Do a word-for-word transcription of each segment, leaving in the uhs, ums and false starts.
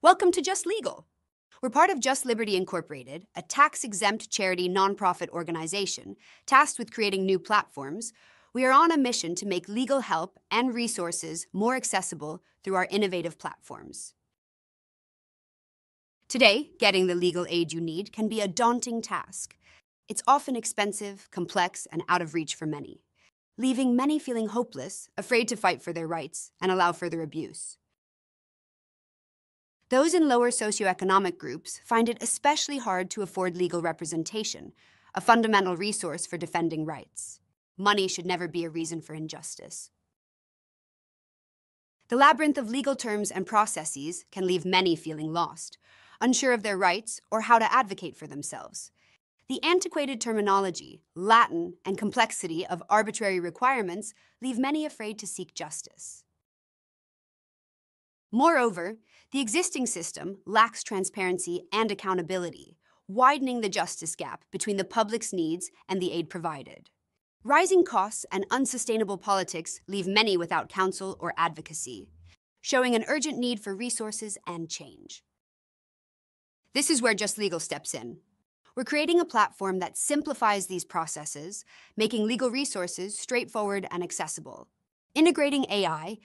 Welcome to Just Legal. We're part of Just Liberty Incorporated, a tax-exempt charity nonprofit organization tasked with creating new platforms. We are on a mission to make legal help and resources more accessible through our innovative platforms. Today, getting the legal aid you need can be a daunting task. It's often expensive, complex, and out of reach for many, leaving many feeling hopeless, afraid to fight for their rights, and allow further abuse. Those in lower socioeconomic groups find it especially hard to afford legal representation, a fundamental resource for defending rights. Money should never be a reason for injustice. The labyrinth of legal terms and processes can leave many feeling lost, unsure of their rights or how to advocate for themselves. The antiquated terminology, Latin, and complexity of arbitrary requirements leave many afraid to seek justice. Moreover, the existing system lacks transparency and accountability, widening the justice gap between the public's needs and the aid provided. Rising costs and unsustainable politics leave many without counsel or advocacy, showing an urgent need for resources and change. This is where Just Legal steps in. We're creating a platform that simplifies these processes, making legal resources straightforward and accessible, integrating A I,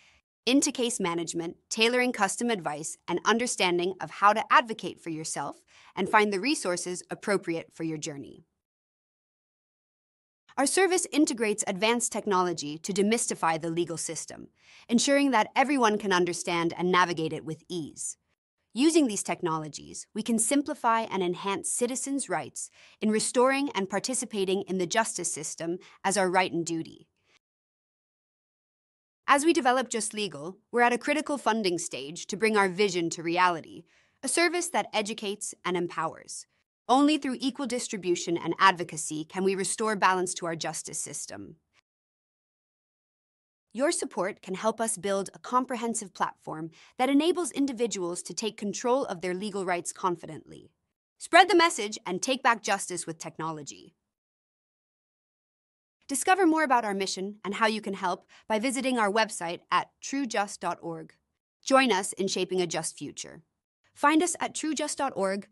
into case management, tailoring custom advice, and understanding of how to advocate for yourself and find the resources appropriate for your journey. Our service integrates advanced technology to demystify the legal system, ensuring that everyone can understand and navigate it with ease. Using these technologies, we can simplify and enhance citizens' rights in restoring and participating in the justice system as our right and duty. As we develop Just Legal, we're at a critical funding stage to bring our vision to reality, a service that educates and empowers. Only through equal distribution and advocacy can we restore balance to our justice system. Your support can help us build a comprehensive platform that enables individuals to take control of their legal rights confidently. Spread the message and take back justice with technology. Discover more about our mission and how you can help by visiting our website at true just dot org. Join us in shaping a just future. Find us at true just dot org.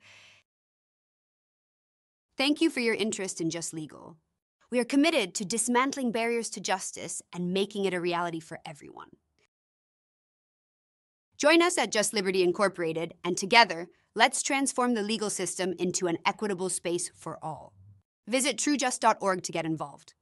Thank you for your interest in Just Legal. We are committed to dismantling barriers to justice and making it a reality for everyone. Join us at Just Liberty Incorporated, and together, let's transform the legal system into an equitable space for all. Visit true just dot org to get involved.